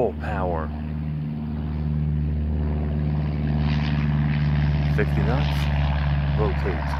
full power. 50 knots, rotate.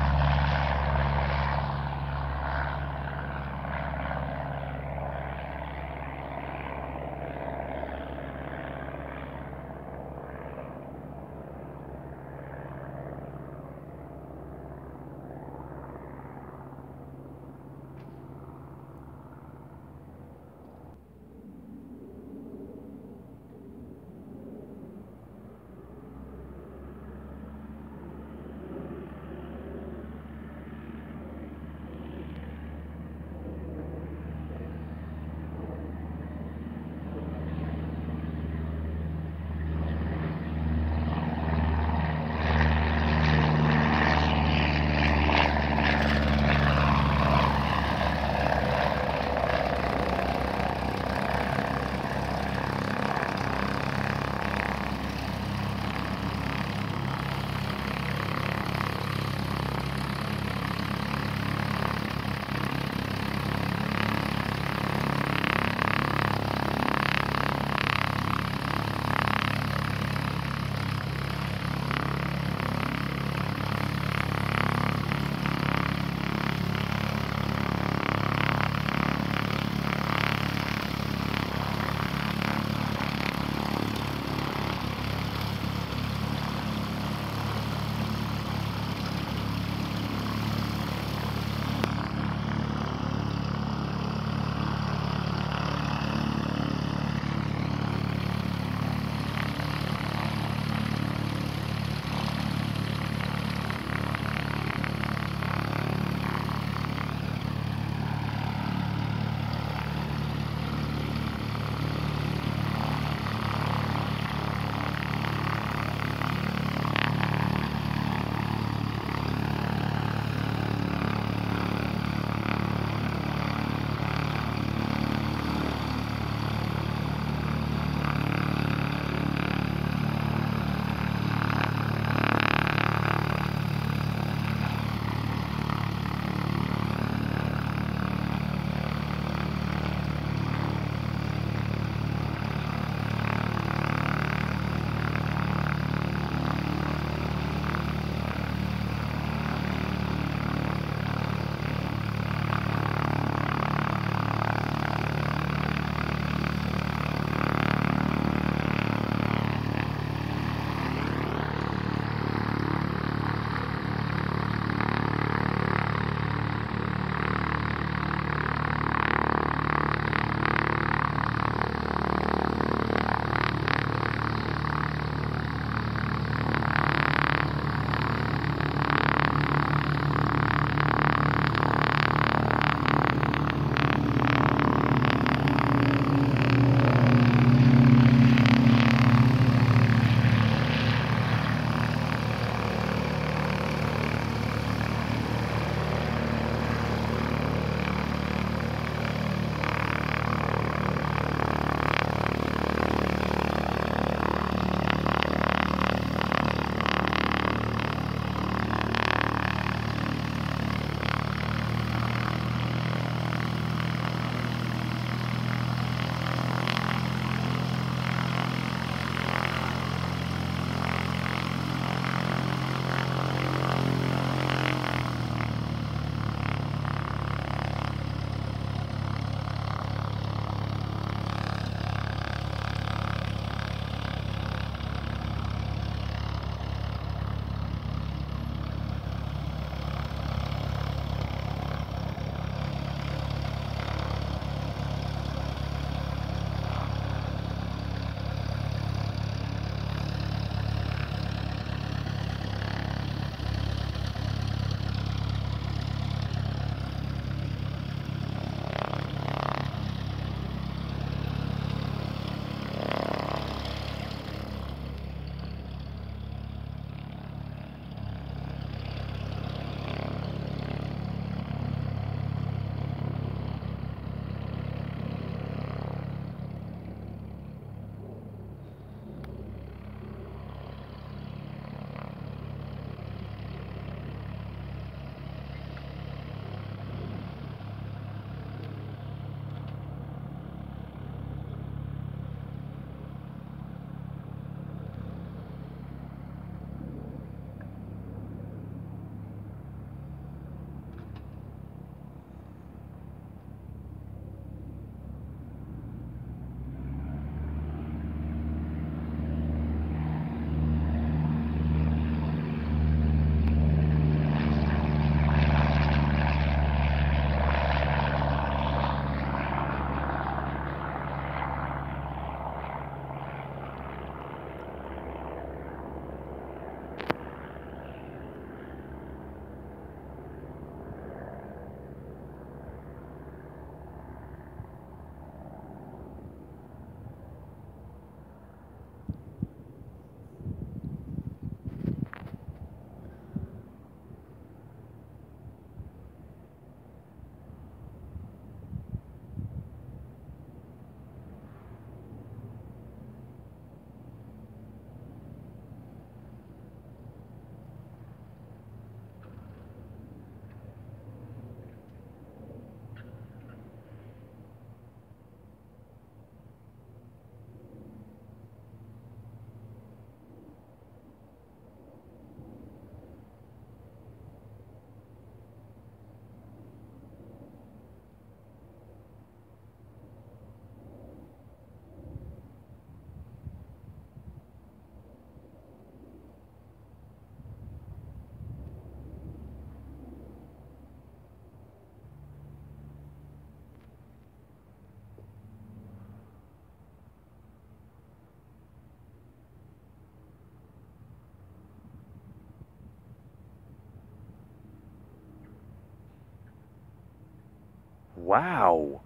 Wow.